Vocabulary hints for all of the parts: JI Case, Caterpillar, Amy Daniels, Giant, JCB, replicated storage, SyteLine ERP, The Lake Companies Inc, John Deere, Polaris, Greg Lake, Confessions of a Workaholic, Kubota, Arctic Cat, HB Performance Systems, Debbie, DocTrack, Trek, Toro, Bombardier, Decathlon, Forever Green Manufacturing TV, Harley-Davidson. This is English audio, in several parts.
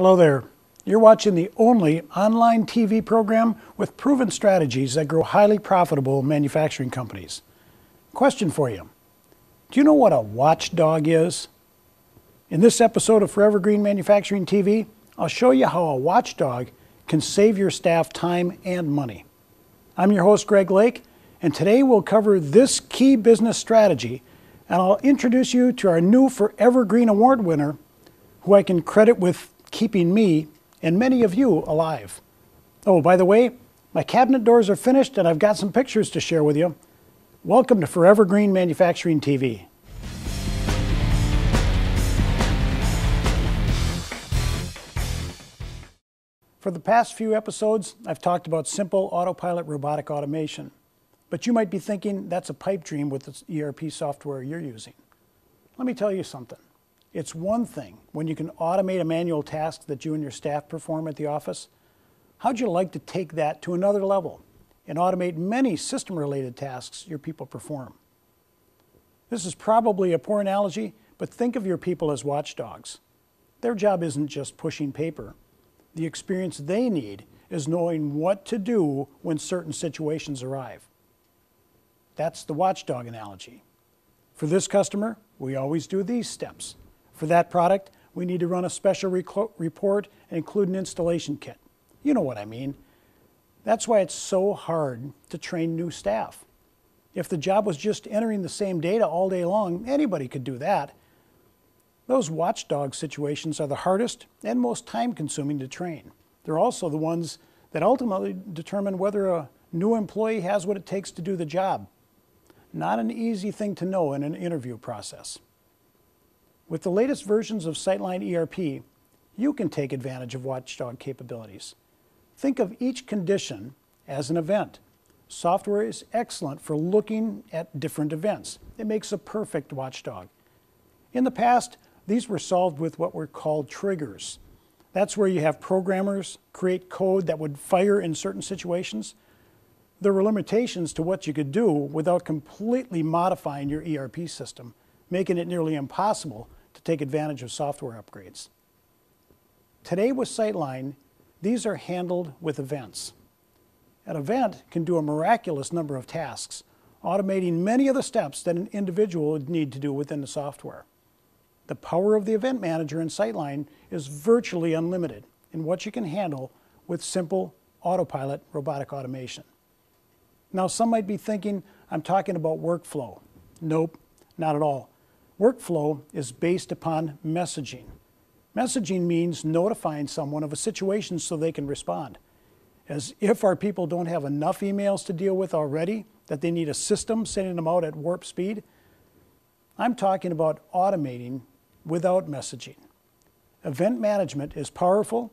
Hello there. You're watching the only online TV program with proven strategies that grow highly profitable manufacturing companies. Question for you. Do you know what a watchdog is? In this episode of Forever Green Manufacturing TV, I'll show you how a watchdog can save your staff time and money. I'm your host, Greg Lake, and today we'll cover this key business strategy, and I'll introduce you to our new Forever Green Award winner, who I can credit with keeping me and many of you alive. Oh, by the way, my cabinet doors are finished and I've got some pictures to share with you. Welcome to Forever Green Manufacturing TV. For the past few episodes, I've talked about simple autopilot robotic automation, but you might be thinking that's a pipe dream with the ERP software you're using. Let me tell you something. It's one thing when you can automate a manual task that you and your staff perform at the office. How'd you like to take that to another level and automate many system-related tasks your people perform? This is probably a poor analogy, but think of your people as watchdogs. Their job isn't just pushing paper. The experience they need is knowing what to do when certain situations arrive. That's the watchdog analogy. For this customer, we always do these steps. For that product, we need to run a special report and include an installation kit. You know what I mean. That's why it's so hard to train new staff. If the job was just entering the same data all day long, anybody could do that. Those watchdog situations are the hardest and most time-consuming to train. They're also the ones that ultimately determine whether a new employee has what it takes to do the job. Not an easy thing to know in an interview process. With the latest versions of SyteLine ERP, you can take advantage of watchdog capabilities. Think of each condition as an event. Software is excellent for looking at different events. It makes a perfect watchdog. In the past, these were solved with what were called triggers. That's where you have programmers create code that would fire in certain situations. There were limitations to what you could do without completely modifying your ERP system, making it nearly impossible to take advantage of software upgrades. Today with SyteLine, these are handled with events. An event can do a miraculous number of tasks, automating many of the steps that an individual would need to do within the software. The power of the event manager in SyteLine is virtually unlimited in what you can handle with simple autopilot robotic automation. Now, some might be thinking I'm talking about workflow. Nope, not at all. Workflow is based upon messaging. Messaging means notifying someone of a situation so they can respond. As if our people don't have enough emails to deal with already, that they need a system sending them out at warp speed. I'm talking about automating without messaging. Event management is powerful,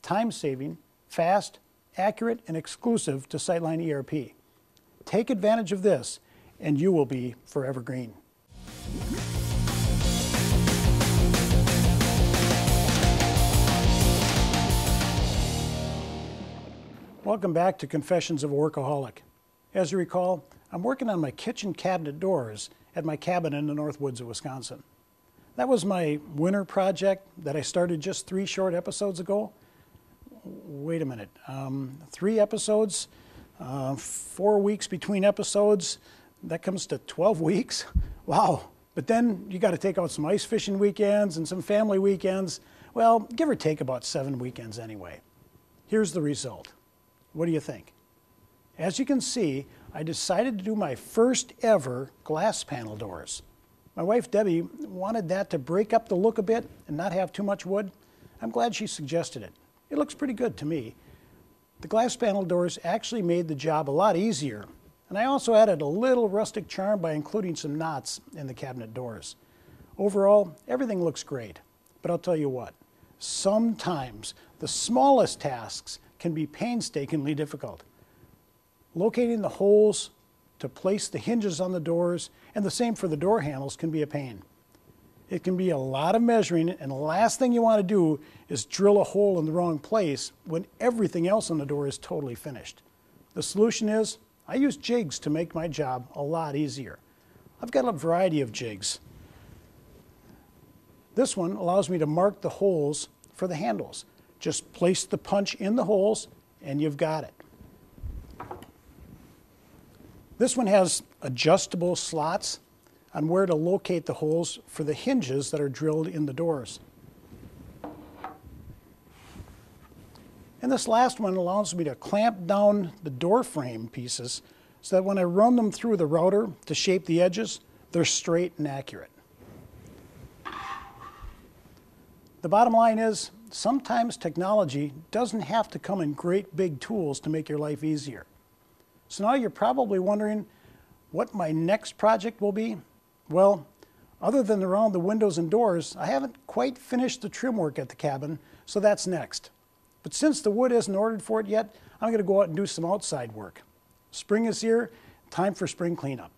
time-saving, fast, accurate, and exclusive to SyteLine ERP. Take advantage of this, and you will be forever green. Welcome back to Confessions of a Workaholic. As you recall, I'm working on my kitchen cabinet doors at my cabin in the North Woods of Wisconsin. That was my winter project that I started just 3 short episodes ago. Wait a minute, 3 episodes, 4 weeks between episodes, that comes to 12 weeks. Wow, but then you gotta take out some ice fishing weekends and some family weekends. Well, give or take about 7 weekends anyway. Here's the result. What do you think? As you can see, I decided to do my first ever glass panel doors. My wife Debbie wanted that to break up the look a bit and not have too much wood. I'm glad she suggested it. It looks pretty good to me. The glass panel doors actually made the job a lot easier, and I also added a little rustic charm by including some knots in the cabinet doors. Overall, everything looks great, but I'll tell you what, sometimes the smallest tasks can be painstakingly difficult. Locating the holes to place the hinges on the doors, and the same for the door handles, can be a pain. It can be a lot of measuring, and the last thing you want to do is drill a hole in the wrong place when everything else on the door is totally finished. The solution is, I use jigs to make my job a lot easier. I've got a variety of jigs. This one allows me to mark the holes for the handles. Just place the punch in the holes and you've got it. This one has adjustable slots on where to locate the holes for the hinges that are drilled in the doors. And this last one allows me to clamp down the door frame pieces so that when I run them through the router to shape the edges, they're straight and accurate. The bottom line is, sometimes technology doesn't have to come in great big tools to make your life easier. So now you're probably wondering what my next project will be. Well, other than around the windows and doors, I haven't quite finished the trim work at the cabin, so that's next. But since the wood isn't ordered for it yet, I'm going to go out and do some outside work. Spring is here, time for spring cleanup.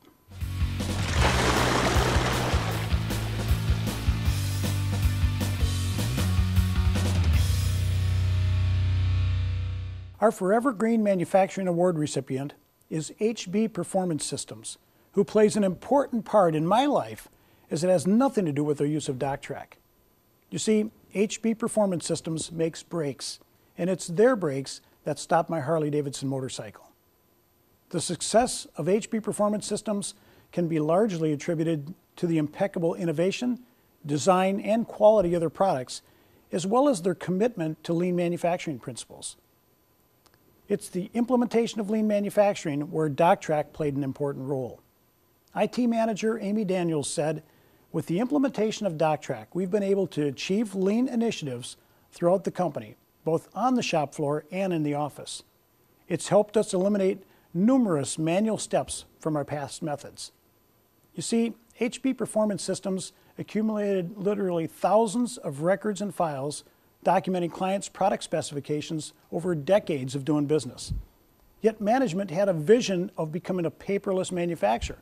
Our Forever Green Manufacturing Award recipient is HB Performance Systems, who plays an important part in my life, as it has nothing to do with their use of DocTrack. You see, HB Performance Systems makes brakes, and it's their brakes that stop my Harley-Davidson motorcycle. The success of HB Performance Systems can be largely attributed to the impeccable innovation, design, and quality of their products, as well as their commitment to lean manufacturing principles. It's the implementation of lean manufacturing where DocTrack played an important role. IT manager Amy Daniels said, "With the implementation of DocTrack, we've been able to achieve lean initiatives throughout the company, both on the shop floor and in the office. It's helped us eliminate numerous manual steps from our past methods." You see, HB Performance Systems accumulated literally thousands of records and files documenting clients' product specifications over decades of doing business. Yet management had a vision of becoming a paperless manufacturer,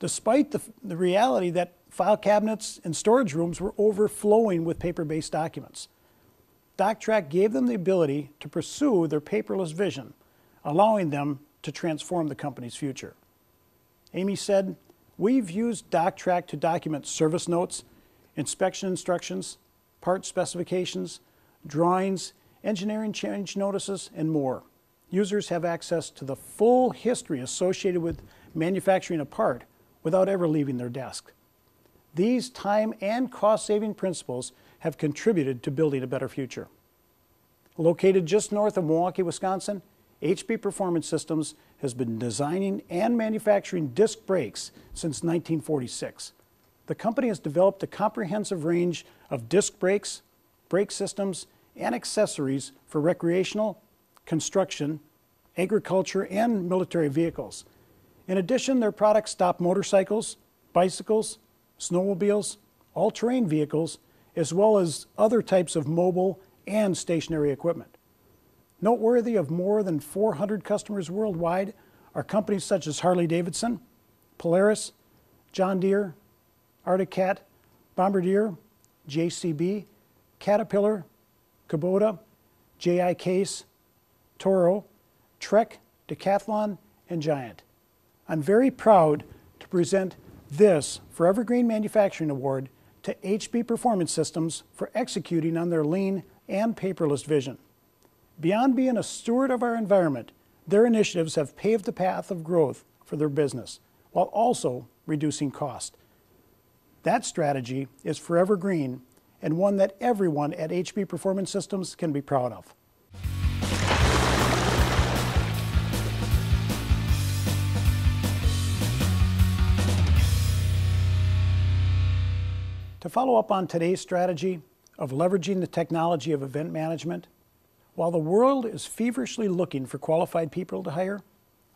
despite the reality that file cabinets and storage rooms were overflowing with paper-based documents. DocTrack gave them the ability to pursue their paperless vision, allowing them to transform the company's future. Amy said, "We've used DocTrack to document service notes, inspection instructions, part specifications, drawings, engineering change notices, and more. Users have access to the full history associated with manufacturing a part without ever leaving their desk. These time and cost-saving principles have contributed to building a better future." Located just north of Milwaukee, Wisconsin, HB Performance Systems has been designing and manufacturing disc brakes since 1946. The company has developed a comprehensive range of disc brakes, brake systems, and accessories for recreational, construction, agriculture, and military vehicles. In addition, their products stop motorcycles, bicycles, snowmobiles, all-terrain vehicles, as well as other types of mobile and stationary equipment. Noteworthy of more than 400 customers worldwide are companies such as Harley-Davidson, Polaris, John Deere, Arctic Cat, Bombardier, JCB, Caterpillar, Kubota, JI Case, Toro, Trek, Decathlon, and Giant. I'm very proud to present this Forever Green Manufacturing Award to HB Performance Systems for executing on their lean and paperless vision. Beyond being a steward of our environment, their initiatives have paved the path of growth for their business, while also reducing cost. That strategy is forever green, and one that everyone at HB Performance Systems can be proud of. To follow up on today's strategy of leveraging the technology of event management, while the world is feverishly looking for qualified people to hire,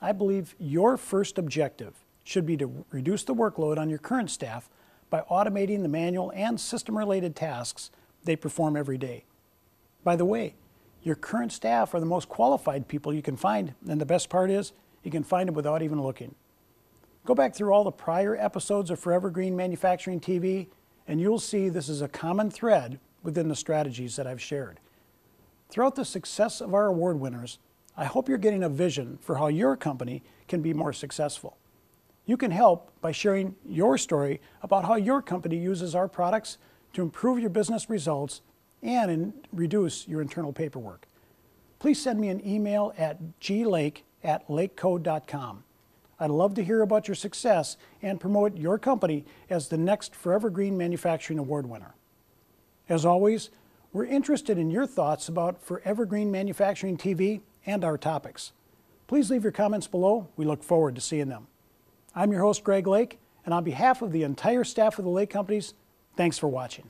I believe your first objective should be to reduce the workload on your current staff by automating the manual and system-related tasks they perform every day. By the way, your current staff are the most qualified people you can find, and the best part is, you can find them without even looking. Go back through all the prior episodes of Forever Green Manufacturing TV, and you'll see this is a common thread within the strategies that I've shared. Throughout the success of our award winners, I hope you're getting a vision for how your company can be more successful. You can help by sharing your story about how your company uses our products to improve your business results and reduce your internal paperwork. Please send me an email at glake@lakecode.com. I'd love to hear about your success and promote your company as the next Forever Green Manufacturing Award winner. As always, we're interested in your thoughts about Forever Green Manufacturing TV and our topics. Please leave your comments below. We look forward to seeing them. I'm your host, Greg Lake, and on behalf of the entire staff of the Lake Companies, thanks for watching.